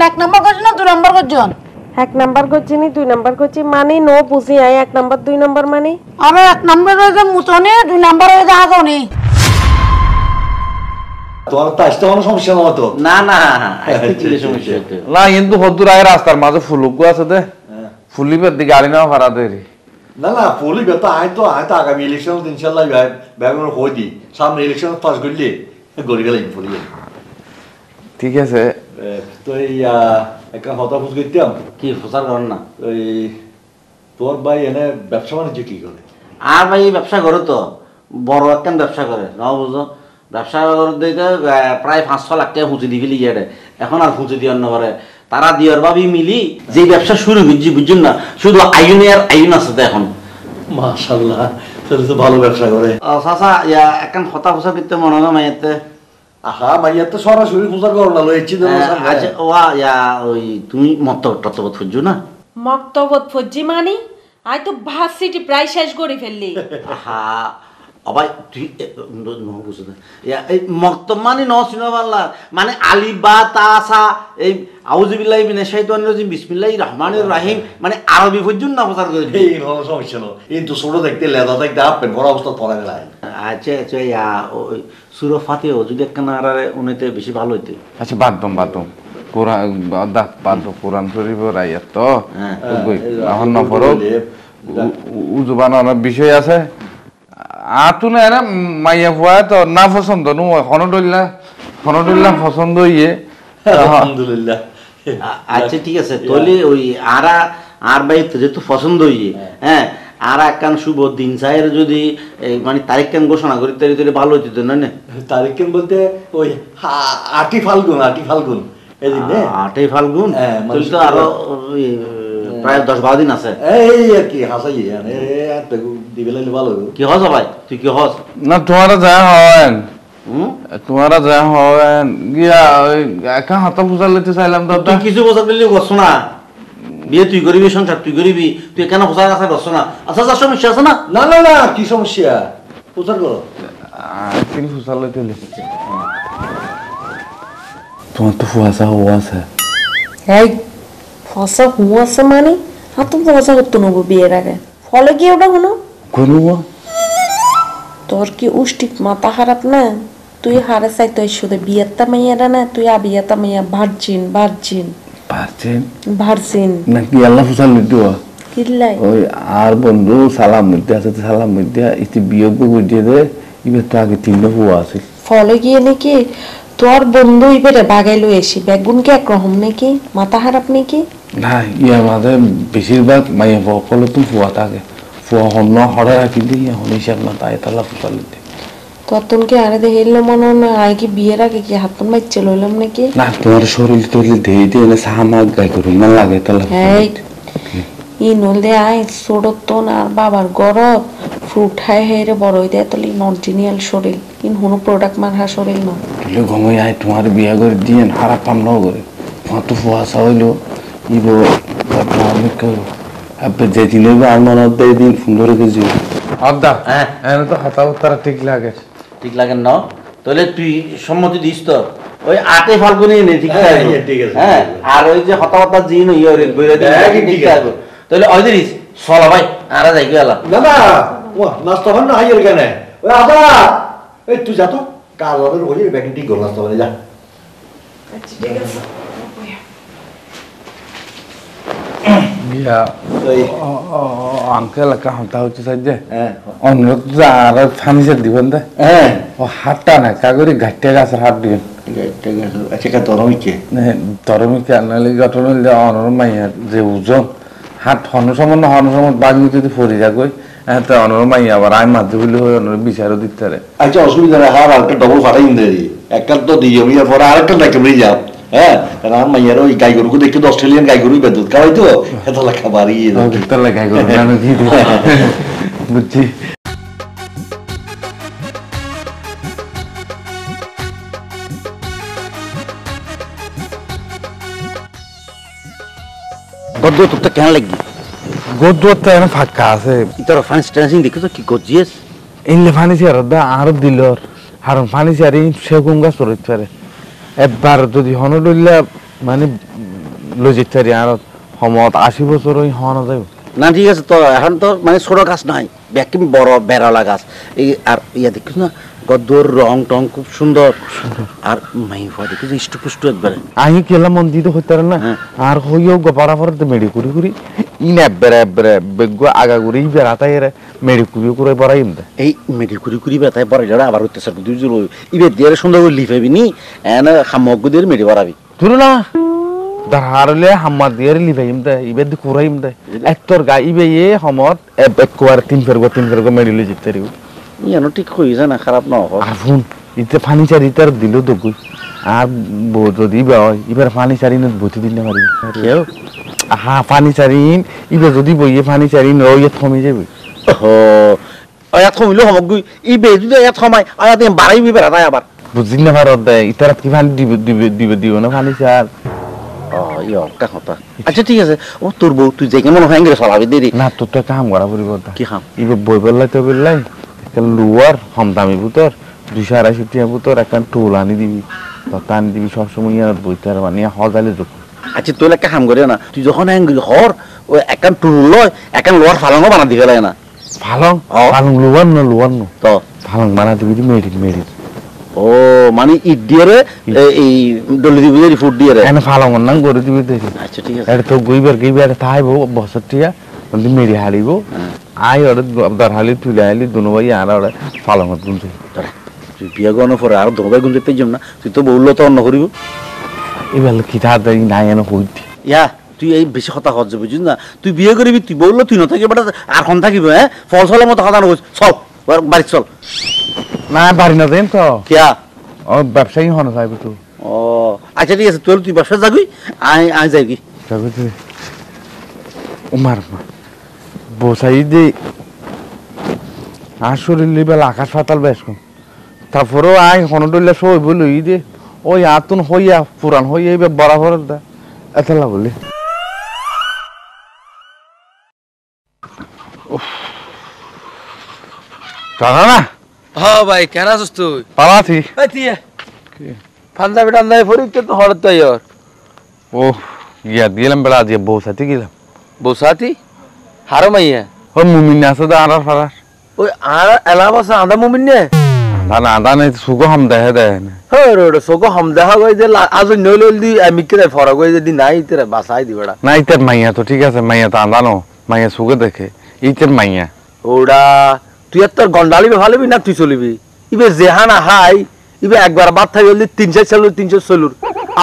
एक नंबर করছ না দুই নম্বর করছন? এক নাম্বার করছি নি দুই নাম্বার করছি মানে নো বুঝি আই এক নাম্বার দুই নাম্বার মানে আরে এক নাম্বার হয়ে যা মুছনে দুই নাম্বার হয়ে যা আগনি তোর তাসতে কোনো সমস্যা না তো না না আইতে কি সমস্যা লা ইন্দু হদুর আই রাস্তার মাঝে ফুলুক আছে দে ফুলিবের দিকে গাড়ি না ভাড়া দেরি না না ফুলিবে তো আই তো আই তো আগামী ইলেকশন ইনশাআল্লাহ ব্যাগন হইদি সামনে ইলেকশন পাস করলি গড়ি গেল ফুলিবে ঠিক আছে তো ইয়া एक हता फुस गईत्याम की फसार करन ना ओई तोर भाई এনে ব্যবসা বাণিজ্য কি করে আর ভাই ব্যবসা করে তো বড় একখান ব্যবসা করে না বুঝো ব্যবসা করে দিতে প্রায় 500 লাখ টাকা পুঁজি দিবি লিয়েড়ে এখন আর পুঁজি দি অন্য করে তারা দিওর ভাবি মিলি যে ব্যবসা শুরু হইজি বুঝুন না শুধু আইনের আইন আছে তো এখন মাশাআল্লাহ তাহলে তো ভালো ব্যবসা করে সাসা ইয়া একখান হতা ফসা করতে মনে হয় মাইতে আহা মাইয়া তো সরাসরি পূজার করনা লইছি না আচ্ছা ওয়া ইয়া ওই তুমি মক্তবত ফুজু না মক্তবত ফুজি মানে আই তো ভার্সিটি প্রায় শেষ করে ফেললি আহা অবাই তুই নো বুঝছ না ইয়া এই মক্তব মানে ন সিনাবাল্লা মানে আলিফ বা তা সা এই আউযু বিল্লাহি মিনাশ শাইতানির রাজিম বিসমিল্লাহির রহমানির রহিম মানে আরবি ফুজুন না পূজার করে এই হল সমস্যা না কিন্তু ছোট দেখতে লেদা দেখতে আপেন বড় অবস্থা পড়া গেল আচ্ছা আচ্ছা ইয়া ওই সুরা ফাতিহা যদি কানারারে উনিতে বেশি ভালো হইতো আচ্ছা বাদম কোরআন আদা পাদ কোরআন শরীফ রায়াত তো এখন না পড়ো উজবানার বিষয় আছে আতুন এরা মাইয়া হুয়া তো না পছন্দ নু হনদুল্লাহ পছন্দ হইয়ে আলহামদুলিল্লাহ আচ্ছা ঠিক আছে তোলে ওই আরা আর বাইত যেহেতু পছন্দ হইয়ে হ্যাঁ आरा कान शुभ दिन सायर যদি মানে তারিখ কেন ঘোষণা করি তাই তাহলে ভালো হতো না না তারিখ কেন বলতে ওই 8 ফাল্গুন এই দিন না 8 ফাল্গুন তাহলে তো আরো প্রায় 10 12 দিন আছে এই আর কি হাসাই আরে এত দিবেলে ভালো কি হস ভাই তুই কি হস না তোমারা যা হয় গিয়া একা হাত পূজা লইতে চাইলাম তো তুই কিছু পূজা করলি গছ না বিয়ে তুই গরিবি সংসার তুই গরিবি তুই কেন হুজার কাছে রস না আচ্ছা যা সমস্যা আছে না না না না কি সমস্যা হুজার করো তিন হুজার লইতে তোমার তো ফুয়াশা হুয়াশা এই ফুয়াশা হুয়াশা মানে আর তো ফুয়াশা হতো না বিয়ের আগে ফলে কি ওটা হলো গরু তোর কি উষ্টিক মাথা খারাপ না তুই হারে চাই তুই শুধু বিয়ের তা মেয়েরা না তুই আর বিয়ের তা মেয়ে ভার্জিন ভার্জিন নাকি আল্লাহ ফুসাল নিদুয়া কিলাই ওই আর বন্ধু সালাম নিতে আছে সালাম নিতে ইতি বিয়োগ গদিয়ে দে ইবে তাকে তিনটা হুয়া আছে ফলে গিয়ে নাকি তোর বন্ধু ইবেরে ভাগাইলো এসে বেগুন কে রকম নাকি মাথা খারাপ নাকি না ইয়া মাঝে বেশিরভাগ মাইয়া বকল তো হুয়া থাকে হুয়া হন হড়া রাখি দিয়ে হনি সব না তাই আল্লাহ ফুসাল নিতে কতন কে আরে দেইলো মন না আই কি বিয়েরা কে কি হাতন মাই চললাম নাকি না তোর শরীর তোলে দেই দে না সামাগ গায় করু না লাগে তালা এই ইন ওলে আই সড়তো না বাবার গরব ফ্রুট খায় হেরে বড় হই দেয় তোলি নরজিনিয়াল শরীর ইন হনো প্রোডাক্ট মার হা শরীর না লে গমই আই তোমার বিয়া করে দিন হারা পাম না করে ফাতু ফুয়াসা হইলো ইবো আমি কই আব্বা যে দিন হবে আমার অধ্যায় দিন সুন্দর কিছু আব্বা হ্যাঁ এনে তো হাতা উত্তর ঠিক লাগে ঠিক লাগে না তাহলে তুই সম্মতি দিস তো ওই 8 ফাল্গুনে নে ঠিক আছে হ্যাঁ আর ওই যে হতাহতা জিন ইওরে বইরা দিই ঠিক আছে তাহলে ওইদিস চল ভাই আরা যাই গেলা না না ও নষ্ট হন না হাইয়ের গানে ওই আদা এই তুই যা তো কাল ওদের ওই ব্যাগিং ঠিক করলাস তাহলে যা আচ্ছা ঠিক আছে या अंकल का हंता होची सज्जे अनुरोध जारा थानी से दिवंदा ओ हाटा ना कागरी घट्टे का सर हाट दिन घट्टे का अच्छा का तोरमी के नहीं तोरमी के अनले घटनो ले अनुर माया जे उजो हाट हनु समन बागी जति फोरी जा गई तो अनुर माया आवर आई माथे बुली हो अनुर बिचारो दितरे अच्छा असुविधा ना हार आके डबल फाटा इन दे एकल तो दियो या फोरा आके ना के जा হ্যাঁ রাম মাইয়ারো গাই গরুকে দেখে 10 ট্রিলিয়ন গাই গরুই বেদত খাওয়াই তো এটা লেখা বাড়ি এটা লেখা গরু জানো কি বুঝছি গদ্দু তো কেন লাগি গদ্দু তো এমন ফাঁকা আছে তোর ফান্স ট্রান্সিং দেখো তো কি গজিয়েস inlay ফানিসি R the R দিলর R ফানিসি R in সেগুঙ্গা সরিত পারে এবার যদি হনডুল্লা माने लजिकथार यार हमत 80 বছর হই হন না যাইব না ঠিক আছে তো এখন তো মানে ছোট গাছ নাই ব্যাকিম বড় বেরালা গাছ এই আর ইয়া দেখিস না গদর রং টং খুব সুন্দর আর মাই ফাদি কি ইষ্টপুষ্ট একবার আই কেলা মন দিতে হইতার না আর হইও গপারা পড়তে মেডি কুরি কুরি ইনা বেরা বেরা বেগো আগা কুরি বেরাতায় রে মেডি কুরি কুরি বরাইম দা এই মেডি কুরি কুরি বেরাতায় বরাইলা আবার হইতাছে দুই জুল ইবে দের সুন্দর লিফাবি নি এনা খামগদের মেডি বরাবি তুরুলা दरहारले हम देर लिवेम दे इबे द कुराइम दे एक्टर गा इबे ये हमर एकवार तीन फेर गो मेडिल जित रियो यानो ठीक होई जाना खराब न हो आफुन इते पानी चारी तर दिलो दगु आ बो जदी बा इबे पानी चारी न बोति दिने मारियो खेल आहा पानी चारी इबे जदी बइए पानी चारी न ओय थमी जेबे ओहो आया थमिलो हमगु इबे जदी आया थमाय आया दे बाराई बिबे राया बार बुझिन न मारो दे इतरत की पानी दिबे दिबे दिबे दिओ न पानी चार यो का होता अच्छा ठीक है ओ तोर बो तू जेके मन हैंगे सलावे दे ना तो काम करा परिबो की हम इबे बोइबल्ला तो बिल्ला एक लुअर हमदामी पुतर 280 टिया पुतर एकन टोलानी दिबी तो तान दिबी सब समय यार बोइतार मानिया हजाले जो अच्छा तोला का हम करियो ना तू जखन हैंगे हर ओ एकन टोल एकन लुअर फालंगो बना दिबेला ना फालंग फालंग लुअर न तो फालंग बना दिबी मेडी ओ माने इ दियरे ए डोली दिबे फुट दियरे एना फालंग नन गोरि दिबे दे अच्छा ठीक है एटा तो गइबार थाइबो बसटिया जल्दी मेरी हालिबो आइ और दर हालि तुले हालि दोनो भाई आरा फालंग गुंजे तू पिया गनो फर आरो दोबे गुंजे पे जम ना तू तो बोललो तो अन्न करिवो ए बेल किथा दे नायन होइति या तू ए बेसी কথা হচ্ছে বুঝিস না তুই বিয়ে করবি তুই বললো তুই না থাকি বেটা আর কোন থাকিবে হ্যাঁ ফলসলের মতো কথা না কইছ চল বাড়ি চল ना बारी ना देन तो क्या और व्यवसायी होना साहब तू ओ अच्छा ठीक है तू तू व्यवसाय जागी आ जाएगी तब तो उमर बोसाई दे आशुर लेवल आकाश फाटल बेसको तफरो आय होनडले सोई बोलई दे ओ यातुन होया पुरान होये बराबर दा अतला बोले ताना ना हां भाई कहना सस्तु पाला थी अती है फंदा बेटा अंदर फोरी के तो हड़ता यार ओ या दिलम बड़ा दिया बोसाती किला बोसाती हारो मई है ओ मुमिना से दारा फरा ओ आरा अलावा से आंदा मुमिन ने ना आंदा नहीं सुगो हम दे हो रे सुगो हम दे हो जे आज नोलोल दी मिकरे फरा गई जे नहीं तेरे बसाई दी बड़ा नहीं तेरे मैया तो ठीक है से मैया तो आंदा नो मैया सुगो देखे ई तेरे मैया ओड़ा तू तर गंडाली भाली ना तु चलि इबे जेहाना हाई इबे एक बार बात थी 300 चलूर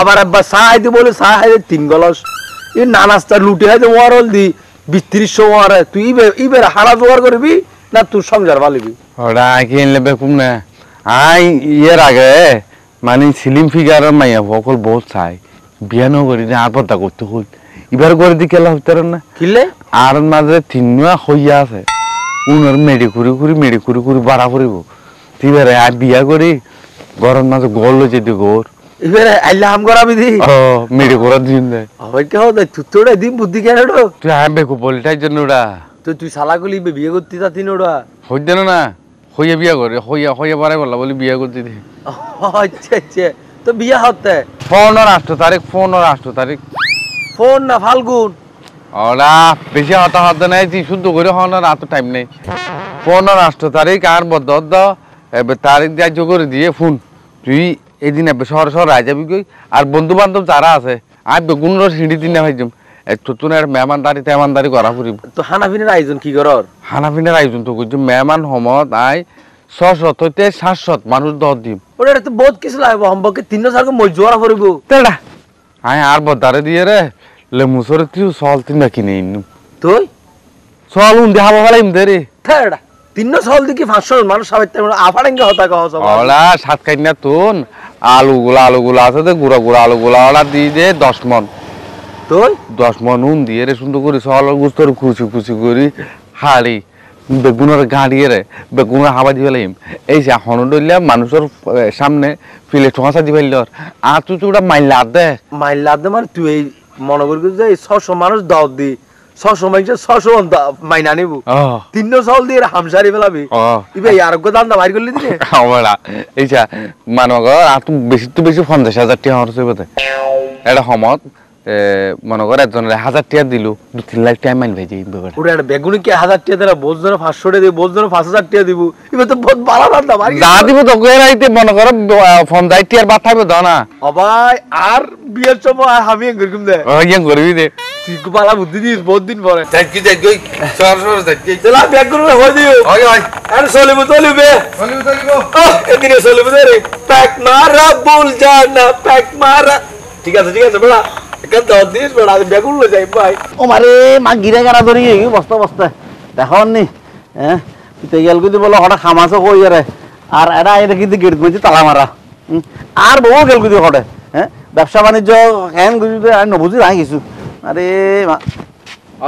आबार साई दी बोले साई 3 गलस ये ना नाश्ता लुटे है वरल दी 20-30 वर तु इबे हाड़ा जोगाड़ करबी ना तू संसार भालिबी ओडा के लेबे कुमने आई ये आगे माने स्लिम फिगर माया बकल बहुत साई बियानो करी ना पता करते हो इबार कर दी केला होतर ना किले आरन माजे तिन्वा होइया से उनर मेडी कुरी बारा करिवो तिबेरे आ बिया करी गरन माज गोल जेदि गोर इबेरे आइला हम गराबी दी ओ मेडी गोरा दिन दे अबे के हो तुतोडा दी बुद्धि केनडो तू आबे को बोलटाय जनडा तो तू साला गली बे बिया करती जाती नडा होय देना ना होय बिया करे होय बारे बोली बिया करती दी अच्छा तो बिया होते फोन और 8 तारीख फोन ना फाल्गुन ओला बेसी हता हद नै ती शुद्ध गरे हन रात टाइम नै 15 तारिख आर बदद एबे तारिख जा जो कर दिए फोन तुई ए दिन एबे शहर शहर आ जाबी गई आर बंधु बांधव जारा আছে আই বেগুন র সিঁড়ি দিন না ভাইজম এত তুনার মেহমানদারি করা পুরি তো হানাফিনের আয়োজন কি করর হানাফিনের আয়োজন তো কইজম মেহমান হমত আই 600 হইতে 700 মানুষ দহ দিম ওরে তো বহুত কিছু লাগবো হমবকে 3-4 কে মজুরা পড়িবো তেডা আই আর বদারে দিয়ে রে ले मुसोर तिउ साल तिना किने इनु तोय साल उन दे हावा वाला इम दे रे थेडा तिन्नो साल दे की 500 मानु साबे ते आफाडेंगे होता कहो सब ओला सात कन्या तोन आलू गुला আছে তে গুড়া আলুগুলা ওলা দি দে 10 মণ তই 10 মণ উন দিয়ে রে সুন্দর করে সাল গুস্তর খুশি করি হাড়ি বেগুনের গাড়ি রে বেগুনের হাওয়া দি ফেলাইম এই যে হনডইলা মানুষের সামনে ফিলে ঠোঁসা দি ফেলল আর তুই তোড়া মাইল লাদ দে মানে তুই এই मन कर 600 मानुष दावत दी 600 मानुष 600 मायना निबू 300 साल दी हमसारी फलाबी इबे यार को दान बाहर कर लिदी हमरा एचा मानगर आ तू बेसी 50000 टी हरसे बते এটা সমত মনে করে একজনের 1000 টাকা দিলো 2-3 লাখ টাকা মাইন ভাই দিই ওরে একটা বেগুনি কি 1000 টাকা দেলা বোঝজনে 500 টাকা দিব বোঝজনে 5000 টাকা দিব ইবে তো বহুত বড় বাড়া ভাই যা দিব তো গইরাইতে মনে করে 50 টাকা বাদ থাকবে দনা ও ভাই আর বিয়ের সময় আর হামিয়ে গরগুম দে হামিয়ে গরবি দে তুই গোপালা বুদ্ধি দিস বহুত দিন পরে তাই কি দেখ গই 400 দেখ কি চলা বেগুনি হই দিও আগে ভাই আর চলিবো এদিকে চলিবো রে প্যাক মারা ভুল জানা প্যাক মারা ঠিক আছে বড়া कद दिस बड़ा बेगुल जाई भाई ओ मारे मा गिरा करा धरी बस्ता बस्ता देखनी हैं पिते गेल को बोलो हटा खामासो कोई रे और एडा ए देखि गेट में ताला मारा और बहु गेल को हटे हैं व्यवसाय वाणिज्य कहन गुजु आ न बुझी राखी छु अरे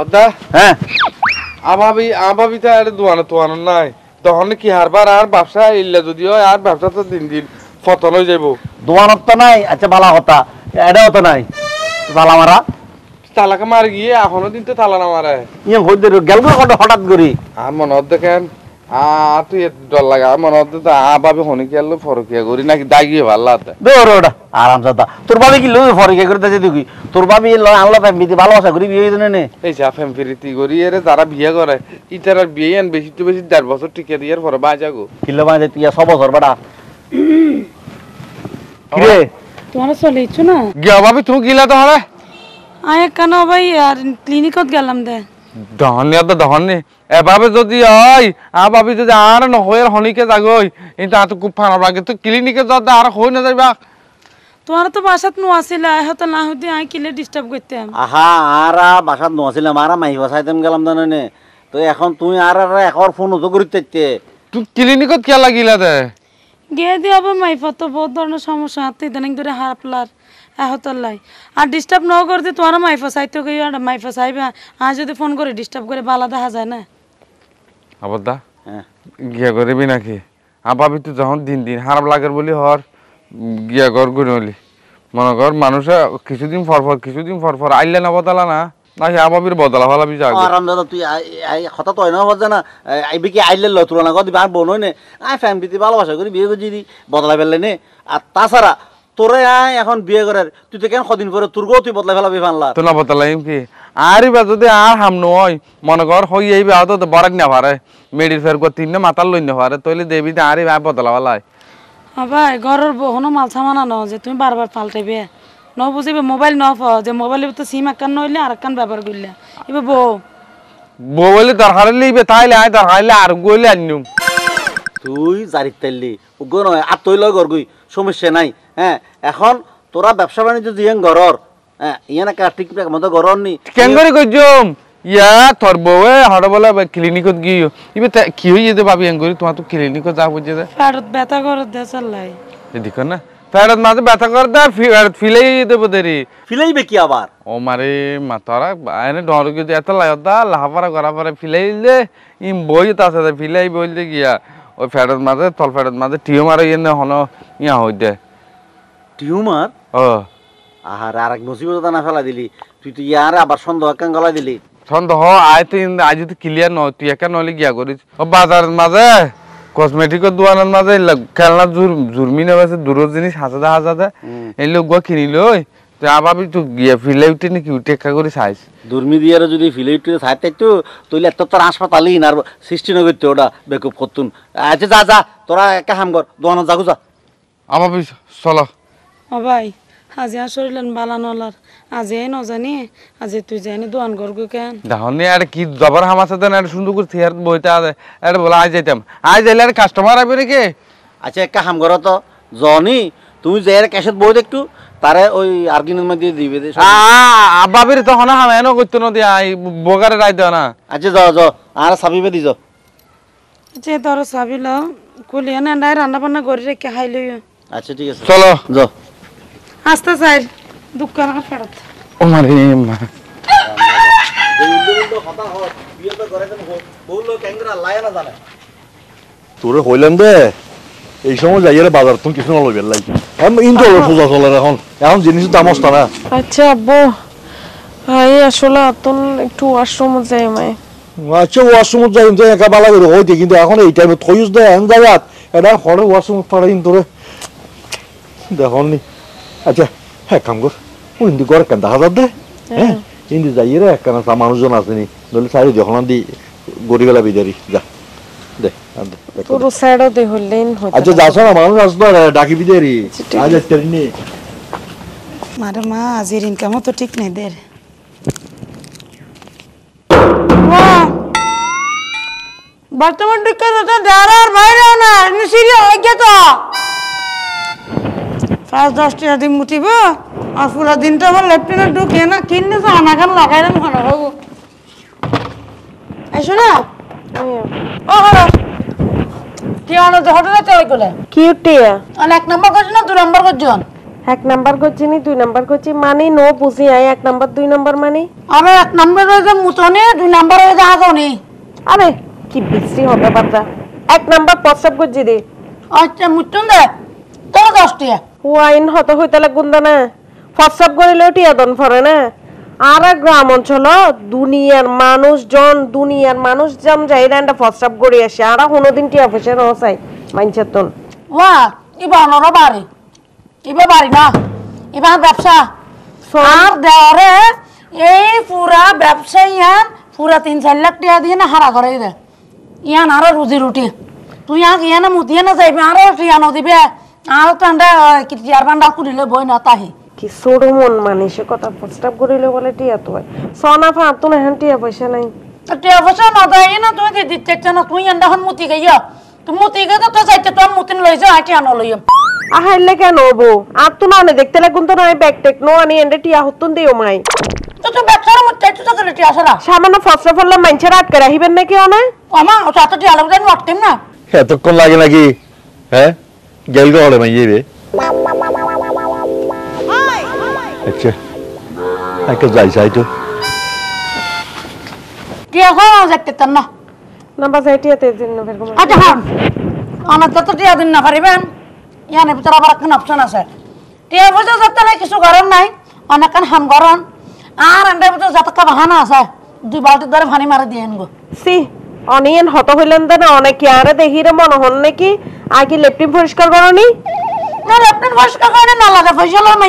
अदा हैं आबा भी त अरे दुआना तुआना नाय तहन की हर बार और व्यवसाय इल्ला जदियो यार व्यवसाय तो दिन दिन फतल हो जाइबो दुआना तो नाय अच्छा भला होता एडा तो नाय ताला मारा ताला के मार गिए आखनो दिन तो ताला ना मारा है ये हो दे गलगो हट हटात गरी आ मनोद देखन आ तू ये डर लगा मनोद तो आ बाबे होने के लो फरकिया गरी ना कि दागिए भल्ला था दे ओडा आराम से ता तोर बाबे की लो फरकिया गरी दे देखी तोर बाबे ल आला फैमिली ভালোবাসা গরি বিয়ে দিনে নে এই যা ফ্যামিলিতি গরি এরে যারা বিয়ে করে ইতারার বিয়েন বেশি তো বেশি 10 বছর টিকে দিয়ার পরে বাজাগো কিলো বাজে তুই 100 বছর বড়া কি রে तुम्हारा सोले छु ना गया बाबी तू गिला तो हरे आए कनो भाई यार क्लिनिक ओत गेलम दे धन्य तो धन्य ए बाबे जदी आय आ बाबी जदी आर न होयर हनी के जागोय इन ता तो गुफाना लागे तो क्लिनिक के जदा आर हो न जाबा तुम्हारा तो भाषात नु आसीला है तो ना होदी आय किले डिस्टर्ब करते हम आहा आरा भाषात नु आसीला मारा माई बसाइतम गेलम दने तो এখন তুই আর আর একবার ফোন তো করতেতে তুই ক্লিনিক ওত কে লাগিলা দে गे दिए अब माई फतो बहुत धरण समस्या आते दनिक दरे हापलार आहतलाई आ डिस्टर्ब न कर दे तोरा माई फसाइतो गयो आ माई फसाइबे आ जदि फोन करे डिस्टर्ब करे बाला दहा जाय ना अबदा गिया करे बिना की आ भाभी तो जहन दिन दिन हाराब लागर बोली हर गिया घर गुनोली मन घर मानुषा किछुदिन फरफर आइला ना बदला ना नाहि आ भाभीर बदला वाला भी जागो आराम दादा तू आई खता तो ना बजना आइबे की आइले ल तुलना कर बार बोनो ने आ फैमिली ভালোবাসা করি বিয়ে গজি বদলা ফেললে নে আর তাছাড়া তোরে আই এখন বিয়ে করার তুই তো কেন কদিন পরে তোর গো তুই বদলা ফেলাবি ফানলা তো না বদলাইম কি আরে বা যদি আর হাম নয় মনগর হই আইবে আ তো বড়ক না পারে মেডির ফের কো তিন না মাতাল লই না পারে তোইলে দেবি না আরে বা বদলা वाला हां भाई ঘরের বহনো মাল সামানা ন যে তুমি বারবার পাল্টাইবে न बुझे मोबाइल न फो जे मोबाइल तो सीम अकन नइले आर अकन व्यवहार गइले इबे बो बोले दरहार लेबे ताइले आइ दरहाइले आर गइले अन्नु তুই জারিক তেললি ও গো নয় আর তুই লয় গরগুই সমস্যা নাই হ্যাঁ এখন তোরা ব্যবসা বাণিজ্য দিয়েন গরর হ্যাঁ ইয়ানা কাটিক মত গরর নি কেন গরি গজম ইয়া তোর বউয়ে হাড় বলা ক্লিনিকত গিও ইবে কি হইয়ে দে ভাবি এঙ্গরি তোমা তো ক্লিনিক যা বুঝে দে ফেরত ব্যথা গরর দে চললাই এ দিক না ফেরত মাঝে ব্যথা কর দা ফেরত ফিলাই দেব দেরি ফিলাইবে কি আবার ও মারে মাতারা আইনে ডর গিয়ে এত লায়দা লাহাপারা গরাপারা ফিলাইলে ইম বইত আছে ফিলাই বলতে গিয়া ওই ফেরত মাঝে তল ফেরত মাঝে টিউমার ইনে হলো ইয়া হই দে টিউমার ও আহার আরেক মুসিবত না ফেলা দিলি তুই তো ইয়ার আবার সন্দেহ কান গলা দিলি সন্দেহ আইতিন আজ তো ক্লিয়ার ন তুই একা নলি গিয়া করিস ও বাজার মাঝে कॉस्मेटिक दुकानन माजे खेलना जुर्मी ने वैसे दूर जिनिस हाजा ए लोग गो किनि लय तो आबाबी तो गिया फिलेउटे ने कि टेक्का करी साइज दुर्मी दियार जदि फिलेउटे साइते तो तइले तो तर अस्पताल इन और सृष्टि न करते ओडा बेकूफ करतुन आज जा तोरा एका हम कर दोना जागु जा आबाबी चलो ओ भाई आज या शरीलन बालानोलर आज ए न जानी आज तू जानी दोन घर को केन दाहने यार की जबर हम आसे न सुंदर को थियर बोइता अरे बोला आज जातम आज जाले कस्टमर आबे रे के अच्छा एक काम करो तो जॉनी तू जेर कैसेट बोइ देख तू तारे ओई आर्गिन में दे दिबे दे आ बाबे रे तो हना हम एनो को तो न दे आई बोगारे राय दो ना अच्छा जा आरा साबी में दीजो अच्छा तोरो साबी लो कोले ना डाय रान्ना बन्ना गोरी रे के हाय लियो अच्छा ठीक है चलो जा आस्ता साइड दुकान का फड़त ओ मारे मां दुंदुंदो खता हो बिया तो करे न हो बोल लो कैंगरा लाया ना जाने तोरे होइलाम दे এই সময় যাইরে বাজার তুমি কিছু না লইবে লাই আমি ইনতো পূজা চলে এখন এখন জিনিস দাম অস্তা না আচ্ছা আব্বু ভাই আসলে আতন একটু ওয়াশরুম যাই আমি আচ্ছা ওয়াশরুম যাই তো একা বালা করে হই দি কিন্তু এখন এই টাইমে থইস দে এখন যাইত এটা হড়ে ওয়াশরুম পড়াইন তোরে দেখনি अच्छा है काम कर Ulun di korek kan dah hazadde, ini zahirnya karena sama manusia nasni, dulu sari johanan di gorigala bidari, dah, deh, ada. Puru sero deh hullein hoja. Aja jasa manusia asal daki bidari, aja terini. मारा माँ आज़ीर इनका मो तो ठीक नहीं दे रहे। वाह, बर्तमान दिक्कत होता है दारा और भाई रहना, इन्हें सीरिया लग गया तो। फास्ट दोस्ती आदि मुट्ठी बो, और पूरा दिन तो वाले लेफ्टिनेंट डू क्या ना किन्हीं से आनाकान लगाये ना मुहर हो। ऐसा ना? ओह हाँ, क्या आना तो होटल चले गुले? क्यूटी है। अनेक नंबर को एक नंबर को चीनी दो नंबर को ची माने नो पूछी आये एक नंबर दो नंबर माने अबे एक नंबर तो जब मुझोने दो नंबर तो जहाँ तो नहीं अबे कि बिस्सी होगा पता एक नंबर पॉस्टअप को जी दे अच्छा मुझोंने तो दोस्ती है वो आइन होता हुई तलक गुंदना है पॉस्टअप को रिलेटी है दोन फरे ना आरा ग्रामों चलो दुनियार मानुष जम जाहिर एंड पॉस्टअप को रिएक्शन आरा होनो दिन टी ऑफिसर हो साई माइंचतुन वाह इबानो रो बारी इबे बारी ना, इबान व्यवसा, आर दौरे ये पूरा व्यवसा यान पूरा 3 साल लग गया थी ना हरा करे इधर, यान आरा रोजी रोटी, तू यान क्या ना मुतिया ना सही में आरा रोटी यान होती भी है, आर तो अंडा किसी यारबान डाकू ले बोई ना ताही, कि सोडोमोन मानिश को तब फर्स्ट गुरी ले वाले टिया तो है, सोना फाम तूने हंटिया आह लगे नोबो आप तो ना उन्हें देखते लग उन तो ना ये बैक टेक्नो अने एंडे टिया होतुन दे ओमाई तो तू बैक सारा मुझे तू तो कर टिया सारा शाम ना फर्स्ट ऑफ ऑल मंचरात करा ही बनने क्यों ना अमा उस आतो टिया लग जान वाट टीम ना है तो कौन लगे ना कि है जेल का ओले में ये भी अच्छा एक जाई जाई तो टिया कौन आज एक तन्ना नंबर 80 तेज़िन ना फिर को अच्छा हाँ आना तो टिया दिन ना करीबन याने बिचारा बारक ना ऑप्शन है सर ये बच्चों ज़्यादा नहीं किसी कारण नहीं अनेक हम कारण आर अंडे बच्चों ज़्यादा का बहाना है सर दुबारा दर भानी मार दिए इनको सी अनियन होता हुए लंदन ना अनेक क्या रे देखी रे मन होने की आगे लैपटॉप फर्श कर करो नहीं ना लैपटॉप फर्श कर करो ना लगा फर्श लो मैं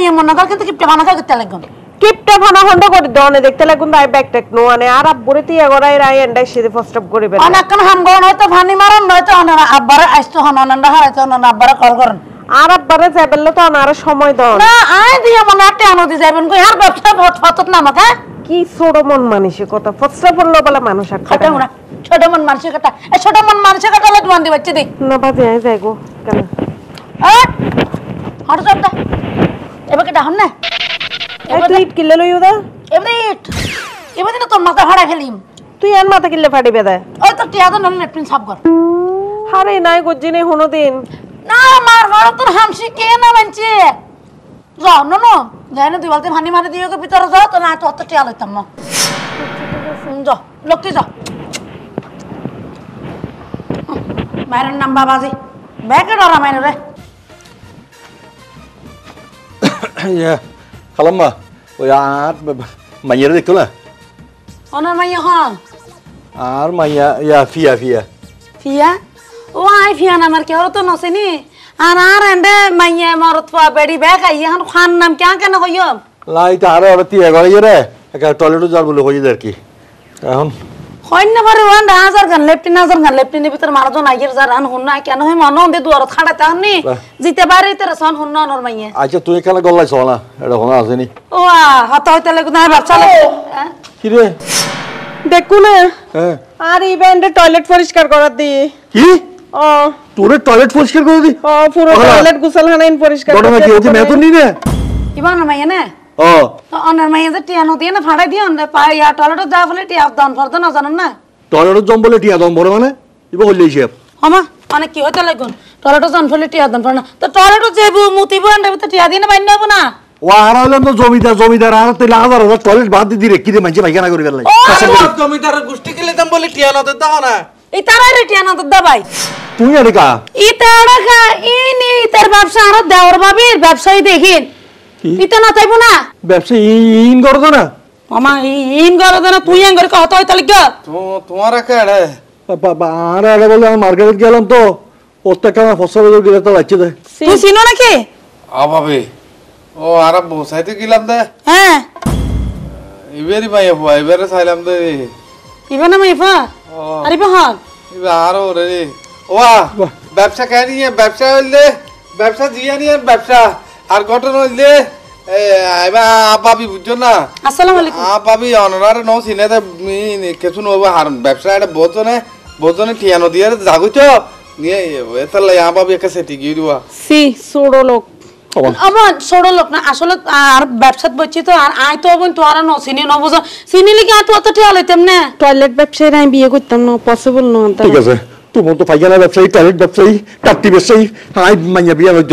ये मन आरा बड़े ज़ैबल तो आरा शोमाई दान ना आये दिया मनाते आनो दिया ज़ैबल को यार बच्चा बहुत फातुत ना मत है कि सोडोमोन मानिशी को तो फर्स्ट ऑफ ऑल वाला मानुष आता है उड़ा छोड़ोमोन मानिशी का ए छोड़ोमोन मानिशी का लग बंदी बच्चे दे ना बात यहीं जाएगो कल अरे हट जाओ ता ये बाकी डाउन ना एब्रेट किल्ले लो युदा एब्रेट ये बात ना तो मत हड़ा खेलीम तू यार मत किल्ले फाड़ी बेदा है और तो त्याग ना ने प्रिंस आप कर हरे ना कुछ नहीं होने दें ना मार वाला तो हम सीखे ना बंचे जाओ नो नो जाने दीवाल ते भानी मारे दियो के पितर जाओ तो ना तो अत्तर टिया लेता हूँ मैं जाओ लोग जाओ मेरा नंबर बाजी बैग डाला मैंने रे ये कलमा वो यार मायने देख तो ना ओना माया हाँ आर माया या फिया फिया फिया वाह फिर ना मर क्या औरतों ना से नहीं आनार ऐंडे माये मौरत वाह बड़ी बैग आई है हम खान नाम क्या करना कोई हो लाइट आ रहा है औरती है गौर ये रे अगर टॉयलेट उजार बोलो कोई इधर की हम कोई ना भरे वन डांसर कर लेफ्टी ने भीतर मार दो ना ये ज़रा अन होना क्या ना है मानो उन्हें दो औरत खड़ा था नहीं तूने टॉयलेट फॉर्श कर कर दी पूरा टॉयलेट गुसल है ना इन फॉर्श कर दोनों की होती मैं तो नहीं है इबान नमाया ना तो अनरमाया तो टियान होती है ना फाड़ा दिया उन्हें पाय यार टॉयलेट तो जा बोले टिया दान फर्दन ना जाना ना टॉयलेट तो जम बोले टिया दान बोले माने ये बोल लीजिए हम अनेक क्यों चले गए टॉयलेट तो जान बोले टिया दान फर्दन तो टॉयलेट तो जेबू मुती बो अंडे तो टिया दिन बन्ना बना वाहरा वाले हम तो ज़ोमीदार ज़ोमीदार आना तो लाख वाला टॉयलेट बात दी रखी थी मंचे भाई क्या ना करेगा लाइक ज़ोमीदार गुस्ती के लिए तम बोले टिया ना तो दाना इतारा रेटिया ना तो दबाई तू यार क्या इतारा का इनी इतर व्यवसाय ना दावर बाबी व्यवसाय देखी इतना तो इपुना व्यवसाय इन कर दो ना मामा इन कर दो ना तू यार घर का होता है तलिका तू तुम्हारा क्या है पापा बाहर आने बोला मार्केट के लाम तो उस तक का मैं फसल वगैरह तो अच्छी थी तू सीनो ना क्या ओ आराम बहुत साइड की लाम दे हैं इवेरी माय हुआ इवेरे साइलाम दे इवेना माय फा अरे पहाड़ इवे आरो रे वाह व्यवसाय क्या नहीं है व्यवसाय ले व्यवसाय जिया नहीं है व्यवसाय आर कॉटन ले इवे आप अभी बुझो ना अस्सलाम वालेकुम आप अभी ऑनरार नौ सीने तो मैं कैसे नो वो हार्म व्यवसाय डे बहुत तो ने ठियानो दिया रे जागो चो ये वैसा ले यहाँ पर भी एक सेटी की हुआ सी सोडो लोग ना आशोले आर बैपसेट बच्ची तो आर आई तो अब उन तुम्हारा नौ सीनी नौ बोझा सीनी लेके आते वाते ठेला लेते हमने टॉयलेट बैपसेट आए भी ये कुछ तमनो पॉसिबल ना होता ठीक है सर तुम उन तो फायदा ना बैपसेट टॉयलेट बैपसेट टट्टी बैपसेट आई मन्या भी आवाज़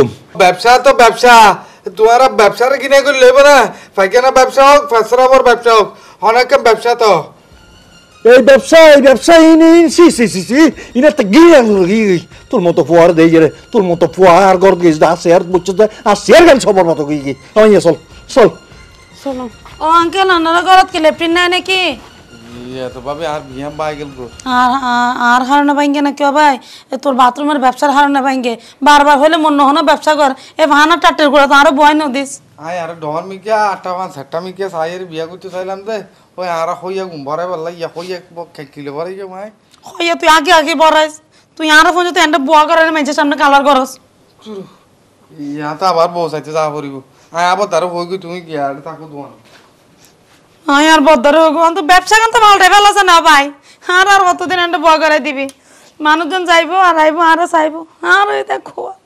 तुम ये व्यवसाय इन्हें सी इन्हें तगीर लगी तुम मोतो फुआर दे जरे तुम मोतो फुआर गौर के इस दास यार बुच्चते आ शेयर कर सब बात होगी की अब ये सोल ओ अंकल अन्ना गौरत के लेफ्टिन ने की ये तो बाबी यार भीम भाई के को आर हार ना पाएंगे ना क्यों भाई तोर बाथरूम में व्यवसाय हार ना पाएंगे बार-बार होले मन होना व्यवसाय कर ए बहाना टट्टर को तारो बॉय न दिस हां यार डोर में क्या आटावा सट्टा में क्या सायर बिया को तो साइलाम दे ओ यार होया घुमरे वाला या होया के किलो भरे के भाई होया तू आगे बरस तू यार फोन तो एंड बुआ करे मेजे सामने कालर करस यहां तो आबार बहुत साथे जा परबो आ अब तारो होगी तू की यार ताको दुआ हाँ यार बहुत दर होगा तो व्यवसाय का तो माल डेवलप है ना भाई हाँ यार वो तो दिन अंडे बहुत करे दीवी मानो जन साइबो आराइबो आरा साइबो हाँ रो इतना खोआ